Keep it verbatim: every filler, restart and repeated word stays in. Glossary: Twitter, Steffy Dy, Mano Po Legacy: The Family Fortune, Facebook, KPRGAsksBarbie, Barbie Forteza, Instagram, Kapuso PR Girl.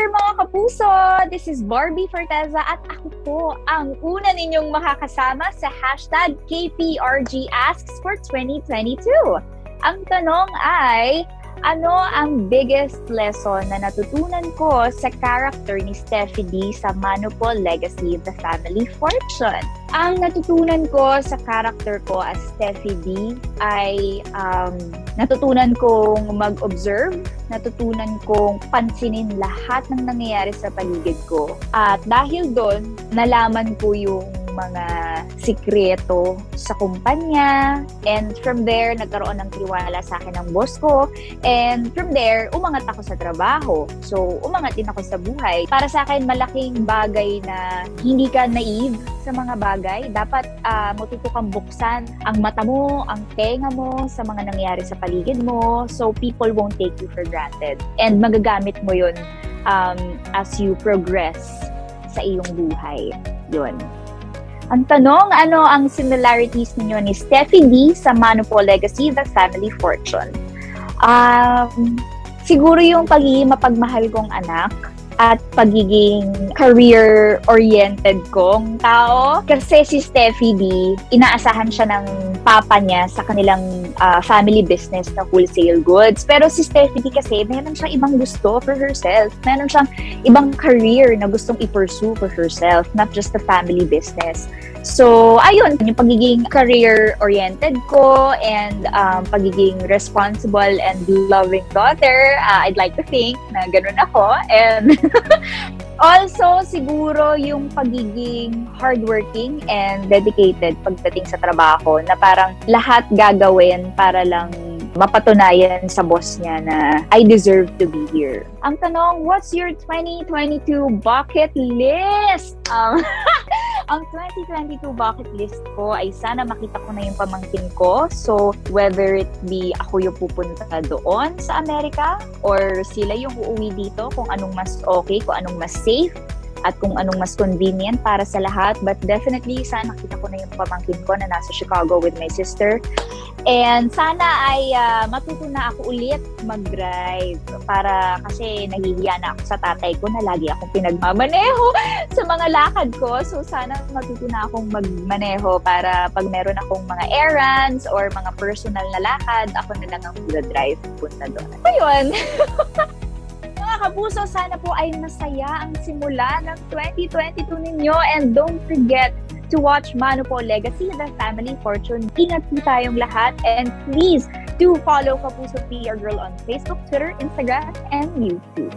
year mga kapuso! This is Barbie Forteza at ako po ang una ninyong makakasama sa hashtag K P R G Asks for twenty twenty-two. Ang tanong ay, ano ang biggest lesson na natutunan ko sa character ni Steffy Dy sa Mano Po Legacy: The Family Fortune? Ang natutunan ko sa character ko as Steffy Dy ay um, natutunan kong mag-observe, natutunan kong pansinin lahat ng nangyayari sa paligid ko. At dahil doon, nalaman ko yung mga sikreto sa kumpanya, and from there nagkaroon ng tiwala sa akin ng boss ko, and from there umangat ako sa trabaho, so umangat din ako sa buhay. Para sa akin, malaking bagay na hindi ka naive sa mga bagay. Dapat uh, matutukang buksan ang mata mo, ang tenga mo sa mga nangyari sa paligid mo, so people won't take you for granted, and magagamit mo yun um, as you progress sa iyong buhay. Yun. Ang tanong, ano ang similarities ninyo ni Steffy Dy sa Mano Po Legacy: The Family Fortune? Um, siguro yung pagiging mapagmahal kong anak at pagiging career-oriented kong tao. Kasi si Steffy Dy, inaasahan siya ng papa niya sa kanilang uh, family business na wholesale goods. Pero si Steffy Dy kasi, meron siyang ibang gusto for herself. Meron siyang ibang career na gustong i-pursue for herself, not just the family business. So, ayun, yung pagiging career-oriented ko and um, pagiging responsible and loving daughter, uh, I'd like to think na ganun ako. And also, siguro yung pagiging hardworking and dedicated pagdating sa trabaho, na parang lahat gagawin para lang mapatunayan sa boss niya na I deserve to be here. Ang tanong, what's your twenty twenty-two bucket list? Um, Ang twenty twenty-two bucket list ko ay sana makita ko na yung pamangkin ko. So, whether it be ako yung pupunta doon sa Amerika or sila yung uuwi dito, kung anong mas okay, kung anong mas safe, at kung anong mas convenient para sa lahat. But definitely, sana nakita ko na yung pamangkin ko na nasa Chicago with my sister. And sana ay uh, matuto na ako ulit mag-drive. Para kasi nahihiya na ako sa tatay ko na lagi akong pinagmamaneho sa mga lakad ko. So sana matuto na akong magmaneho para pag meron akong mga errands or mga personal na lakad, ako na lang ang mag-drive punta doon. So yun! Mga kapuso, sana po ay masaya ang simula ng twenty twenty-two ninyo, and don't forget to watch Mano Po Legacy: The Family Fortune. Ingat po tayong lahat, and please do follow Kapuso P R Girl on Facebook, Twitter, Instagram, and YouTube.